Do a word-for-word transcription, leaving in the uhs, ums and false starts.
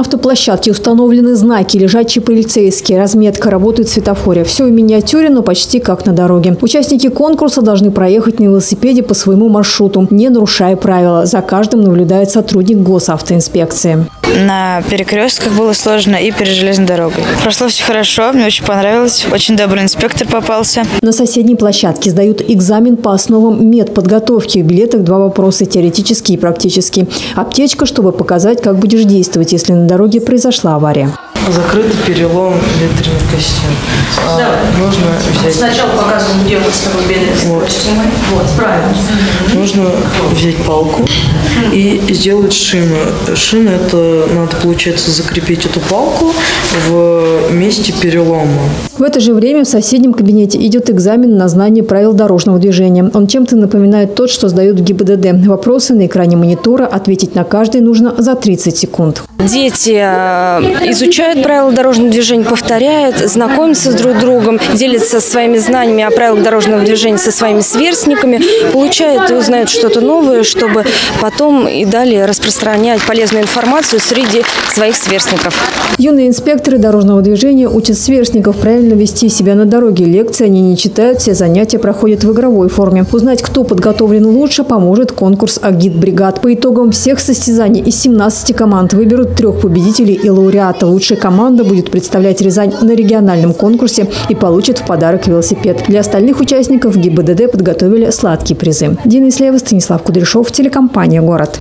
На автоплощадке установлены знаки, лежачие полицейские, разметка, работает светофория. Все в миниатюре, но почти как на дороге. Участники конкурса должны проехать на велосипеде по своему маршруту, не нарушая правила. За каждым наблюдает сотрудник госавтоинспекции. На перекрестках было сложно и перед железной дорогой. Прошло все хорошо, мне очень понравилось. Очень добрый инспектор попался. На соседней площадке сдают экзамен по основам медподготовки. В билетах два вопроса – теоретический и практический. Аптечка, чтобы показать, как будешь действовать, если на дороге произошла авария. Закрытый перелом ветряной кости. А, да. Нужно взять... Сначала показываем, где у вас с тобой бедные костюмы. Вот, правильно. Нужно взять палку и сделать шину. Шина, это надо, получается, закрепить эту палку в месте перелома. В это же время в соседнем кабинете идет экзамен на знание правил дорожного движения. Он чем-то напоминает тот, что сдают в ГИБДД. Вопросы на экране монитора, ответить на каждый нужно за тридцать секунд. Дети изучают правила дорожного движения, повторяют, знакомятся с друг другом, делятся своими знаниями о правилах дорожного движения со своими сверстниками, получают и узнают что-то новое, чтобы потом и далее распространять полезную информацию среди своих сверстников. Юные инспекторы дорожного движения учат сверстников правильно вести себя на дороге. Лекции они не читают, все занятия проходят в игровой форме. Узнать, кто подготовлен лучше, поможет конкурс агитбригад. По итогам всех состязаний из семнадцати команд выберут трех победителей и лауреата. Лучшая команда будет представлять Рязань на региональном конкурсе и получит в подарок велосипед. Для остальных участников ГИБДД подготовили сладкие призы. Дина Исляева, Станислав Кудряшов, телекомпания «Город».